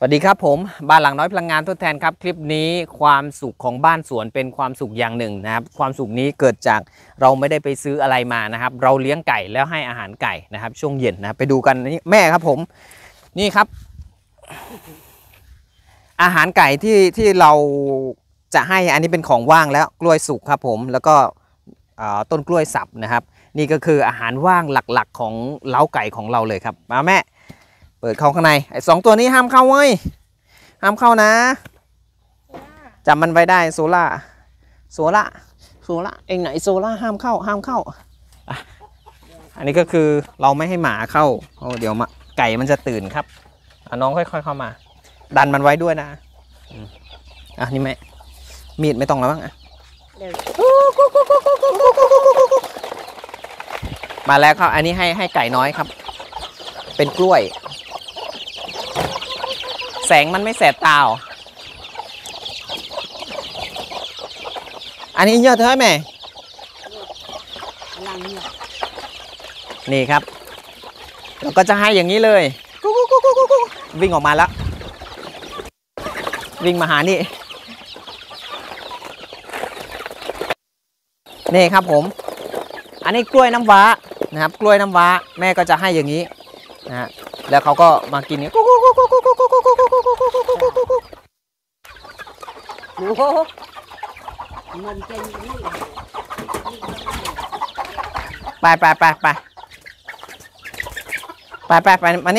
สวัสดีครับผมบ้านหลังน้อยพลังงานทดแทนครับคลิปนี้ความสุขของบ้านสวนเป็นความสุขอย่างหนึ่งนะครับความสุขนี้เกิดจากเราไม่ได้ไปซื้ออะไรมานะครับเราเลี้ยงไก่แล้วให้อาหารไก่นะครับช่วงเย็นนะไปดูกันนี่แม่ครับผมนี่ครับอาหารไก่ที่เราจะให้อันนี้เป็นของว่างแล้วกล้วยสุกครับผมแล้วก็ต้นกล้วยสับนะครับนี่ก็คืออาหารว่างหลักๆของเล้าไก่ของเราเลยครับมาแม่เปิดเข้าข้างในไอ้สองตัวนี้ห้ามเข้าเว้ยห้ามเข้านะจับมันไว้ได้โซล่าเองไหนโซล่าห้ามเข้าอันนี้ก็คือเราไม่ให้หมาเข้าเดี๋ยวไก่มันจะตื่นครับน้องค่อยๆเข้ามาดันมันไว้ด้วยนะอ่ะนี่แม่มีดไม่ต้องแล้วมั้งอ่ะมาแล้วครับอันนี้ให้ไก่น้อยครับเป็นกล้วยแสงมันไม่แสบตาอันนี้เยอะเท่าไหร่แม่นี่ครับเราก็จะให้อย่างนี้เลยวิ่งออกมาแล้ววิ่งมาหานี่นี่ครับผมอันนี้กล้วยน้ำว้านะครับกล้วยน้ำว้าแม่ก็จะให้อย่างนี้นะแล้วเขาก็มากินเนี่ยไปมานี่มา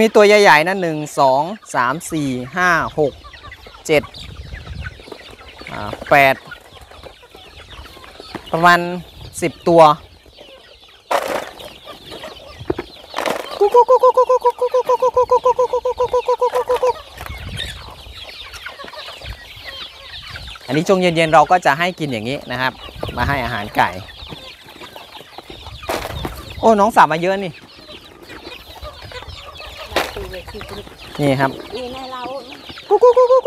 มีตัวใหญ่ๆนะ1 2 3 4 5 6 7 8ประมาณ10ตัวอันนี้ช่วงเย็นๆเราก็จะให้กินอย่างนี้นะครับมาให้อาหารไก่โอ้น้องสาวมาเยอะนี่นี่ครับกุ๊กปูเยอะแ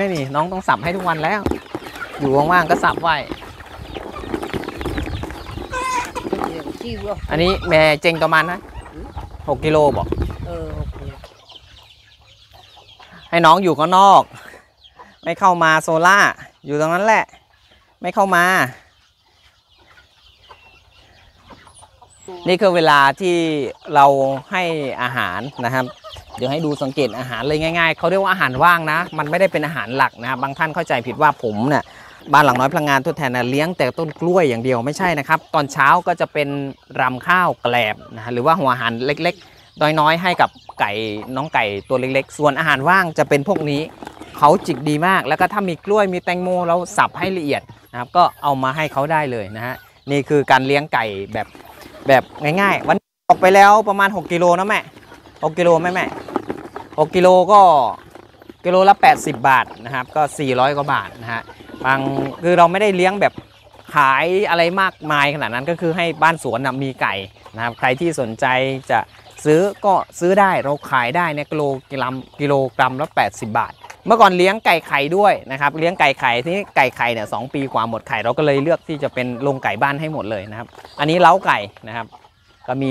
น่นี่น้องต้องสับให้ทุกวันแล้วอยู่ว่างๆก็สับไว้อันนี้แม่เจงประมาณนะ6 กิโลบอกให้น้องอยู่ข้างนอกไม่เข้ามาโซล่าอยู่ตรงนั้นแหละไม่เข้ามานี่คือเวลาที่เราให้อาหารนะครับเดี๋ยวให้ดูสังเกตอาหารเลยง่ายๆเขาเรียกว่าอาหารว่างนะมันไม่ได้เป็นอาหารหลักนะครับบางท่านเข้าใจผิดว่าผมเนี่ยบ้านหลังน้อยพลังงานทดแทนเลี้ยงแต่ต้นกล้วยอย่างเดียวไม่ใช่นะครับตอนเช้าก็จะเป็นรำข้าวแกลบนะหรือว่าหัวอาหารเล็กๆน้อยๆให้กับไก่น้องไก่ตัวเล็กๆส่วนอาหารว่างจะเป็นพวกนี้เขาจิกดีมากแล้วก็ถ้ามีกล้วยมีแตงโมเราสับให้ละเอียดนะครับก็เอามาให้เขาได้เลยนะฮะนี่คือการเลี้ยงไก่แบบง่ายๆวันออกไปแล้วประมาณ6 กิโลนะแม่6 กิโลแม่6 กิโลก็กิโลละ80 บาทนะครับก็400กว่าบาทนะฮะบางคือเราไม่ได้เลี้ยงแบบขายอะไรมากมายขนาดนั้นก็คือให้บ้านสวนมีไก่นะครับใครที่สนใจจะซื้อก็ซื้อได้เราขายได้ในกิโลกรัมละ80 บาทเมื่อก่อนเลี้ยงไก่ไข่ด้วยนะครับเลี้ยงไก่ไข่ที่ไก่ไข่เนี่ย2 ปีกว่าหมดไข่เราก็เลยเลือกที่จะเป็นโรงไก่บ้านให้หมดเลยนะครับอันนี้เล้าไก่นะครับก็มี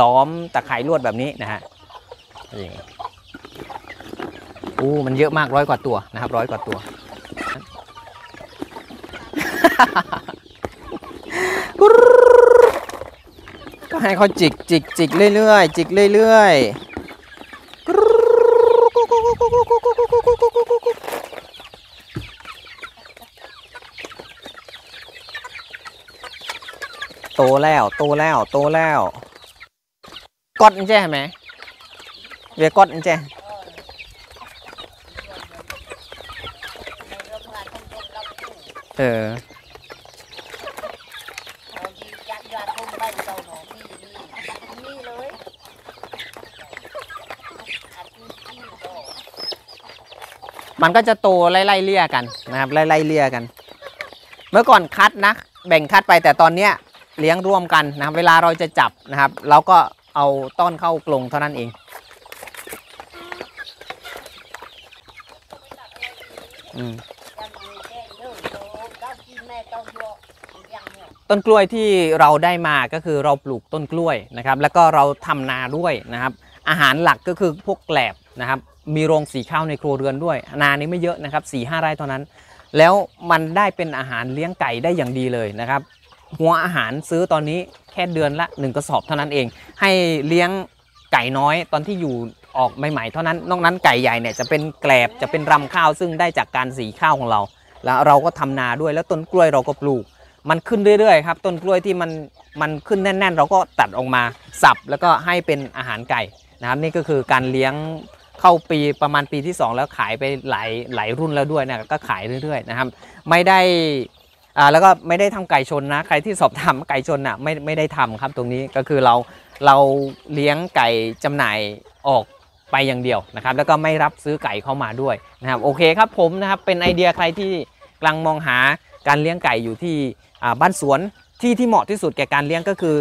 ล้อมตะไคร่ลวดแบบนี้นะฮะมันเยอะมาก100 กว่าตัวนะครับ100 กว่าตัว ก็ให้เขาจิกเรื่อยๆจิกเรื่อยๆโตแล้วกดอันแจ้ไหมเวียกดอันแจ้ มันก็จะโตไล่ๆเลี่ยกันนะครับไล่ๆเลี่ยกันเมื่อก่อนคัดนะแบ่งคัดไปแต่ตอนเนี้ยเลี้ยงร่วมกันนะครับเวลาเราจะจับนะครับเราก็เอาต้อนเข้ากรงเท่านั้นเองต้นกล้วยที่เราได้มาก็คือเราปลูกต้นกล้วยนะครับแล้วก็เราทำนาด้วยนะครับอาหารหลักก็คือพวกแกลบนะครับมีโรงสีข้าวในครัวเรือนด้วยนานี้ไม่เยอะนะครับ4-5 ไร่เท่านั้นแล้วมันได้เป็นอาหารเลี้ยงไก่ได้อย่างดีเลยนะครับหัวอาหารซื้อตอนนี้แค่เดือนละ1 กระสอบเท่านั้นเองให้เลี้ยงไก่น้อยตอนที่อยู่ออกใหม่ๆเท่านั้นนอกนั้นไก่ใหญ่เนี่ยจะเป็นแกลบจะเป็นรำข้าวซึ่งได้จากการสีข้าวของเราแล้วเราก็ทำนาด้วยแล้วต้นกล้วยเราก็ปลูกมันขึ้นเรื่อยๆครับต้นกล้วยที่มันขึ้นแน่นๆเราก็ตัดออกมาสับแล้วก็ให้เป็นอาหารไก่นะครับนี่ก็คือการเลี้ยงเข้าปีประมาณปีที่2แล้วขายไปหลายรุ่นแล้วด้วยนะก็ขายเรื่อยๆนะครับไม่ได้แล้วก็ไม่ได้ทำไก่ชนนะใครที่สอบถามไก่ชนอ่ะไม่ได้ทำครับตรงนี้ก็คือเราเลี้ยงไก่จำหน่ายออกไปอย่างเดียวนะครับแล้วก็ไม่รับซื้อไก่เข้ามาด้วยนะครับโอเคครับผมนะครับเป็นไอเดียใครที่กำลังมองหาการเลี้ยงไก่อยู่ที่บ้านสวนที่เหมาะที่สุดแก่การเลี้ยงก็คือ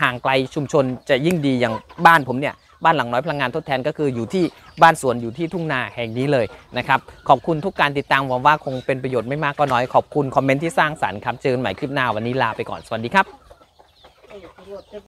ห่างไกลชุมชนจะยิ่งดีอย่างบ้านผมเนี่ยบ้านหลังน้อยพลังงานทดแทนก็คืออยู่ที่บ้านสวนอยู่ที่ทุ่งนาแห่งนี้เลยนะครับขอบคุณทุกการติดตามหวังว่าคงเป็นประโยชน์ไม่มากก็น้อยขอบคุณคอมเมนต์ที่สร้างสรรค์ครับเจอกันใหม่คลิปหน้าวันนี้ลาไปก่อนสวัสดีครับ